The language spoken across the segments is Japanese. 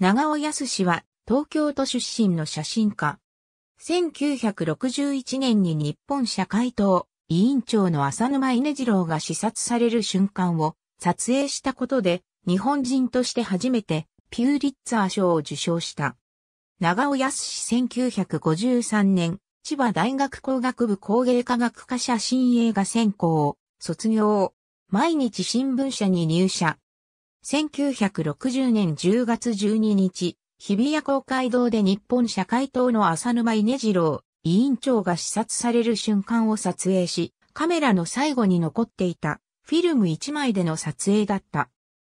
長尾靖は東京都出身の写真家。1961年に日本社会党委員長の浅沼稲次郎が刺殺される瞬間を撮影したことで日本人として初めてピューリッツァー賞を受賞した。長尾靖1953年、千葉大学工学部工芸科学科写真映画専攻を卒業。毎日新聞社に入社。1960年10月12日、日比谷公会堂で日本社会党の浅沼稲次郎委員長が刺殺される瞬間を撮影し、カメラの最後に残っていたフィルム1枚での撮影だった。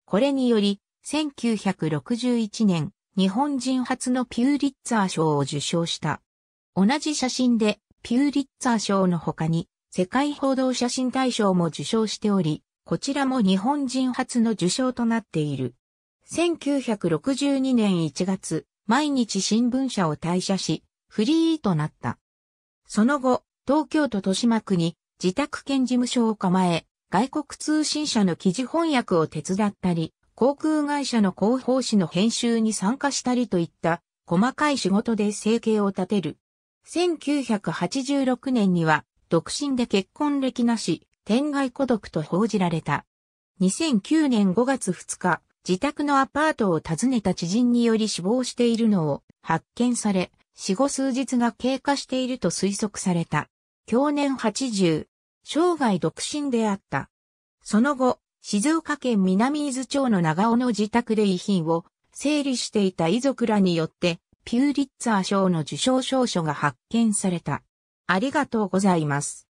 これにより、1961年、日本人初のピューリッツァー賞を受賞した。同じ写真で、ピューリッツァー賞の他に、世界報道写真大賞も受賞しており、こちらも日本人初の受賞となっている。1962年1月、毎日新聞社を退社し、フリーとなった。その後、東京都豊島区に自宅兼事務所を構え、外国通信社の記事翻訳を手伝ったり、航空会社の広報誌の編集に参加したりといった、細かい仕事で生計を立てる。1986年には、独身で結婚歴なし、天涯孤独と報じられた。2009年5月2日、自宅のアパートを訪ねた知人により死亡しているのを発見され、死後数日が経過していると推測された。享年80。生涯独身であった。その後、静岡県南伊豆町の長尾の自宅で遺品を整理していた遺族らによって、ピューリッツァー賞の受賞証書が発見された。ありがとうございます。